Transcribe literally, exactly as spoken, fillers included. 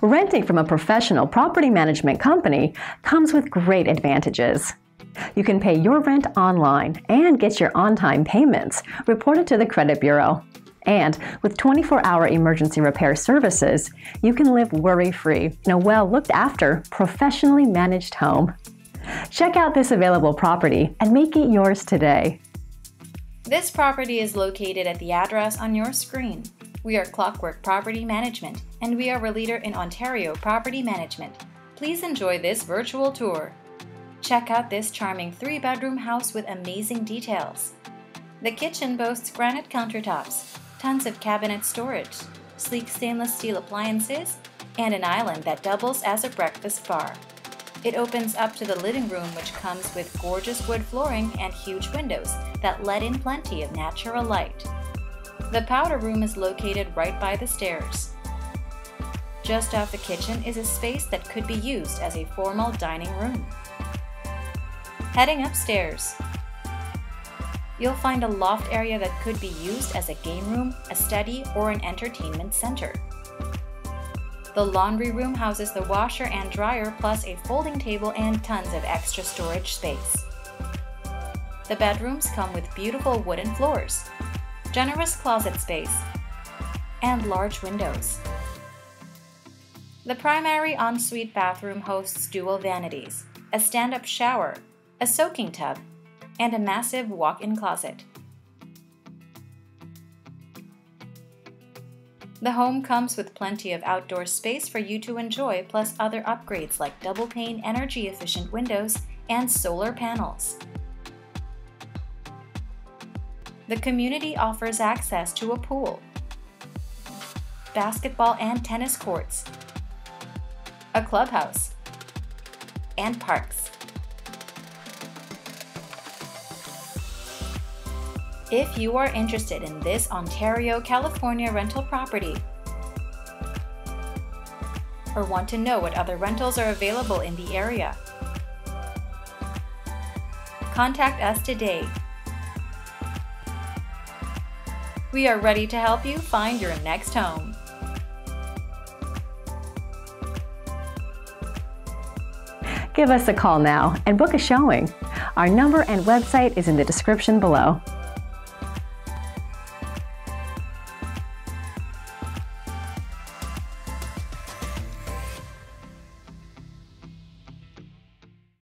renting from a professional property management company comes with great advantages. You can pay your rent online and get your on-time payments reported to the credit bureau. And with twenty-four hour emergency repair services, you can live worry-free in a well-looked-after, professionally managed home. Check out this available property and make it yours today. This property is located at the address on your screen. We are Clockwork Property Management, and we are a leader in Ontario property management. Please enjoy this virtual tour. Check out this charming three-bedroom house with amazing details. The kitchen boasts granite countertops, tons of cabinet storage, sleek stainless steel appliances, and an island that doubles as a breakfast bar. It opens up to the living room, which comes with gorgeous wood flooring and huge windows that let in plenty of natural light. The powder room is located right by the stairs. Just off the kitchen is a space that could be used as a formal dining room. Heading upstairs, you'll find a loft area that could be used as a game room, a study, or an entertainment center. The laundry room houses the washer and dryer, plus a folding table and tons of extra storage space. The bedrooms come with beautiful wooden floors, generous closet space, and large windows. The primary ensuite bathroom hosts dual vanities, a stand-up shower, a soaking tub, and a massive walk-in closet. The home comes with plenty of outdoor space for you to enjoy, plus other upgrades like double-pane energy-efficient windows and solar panels. The community offers access to a pool, basketball and tennis courts, a clubhouse, and parks. If you are interested in this Ontario, California rental property, or want to know what other rentals are available in the area, contact us today. We are ready to help you find your next home. Give us a call now and book a showing. Our number and website is in the description below.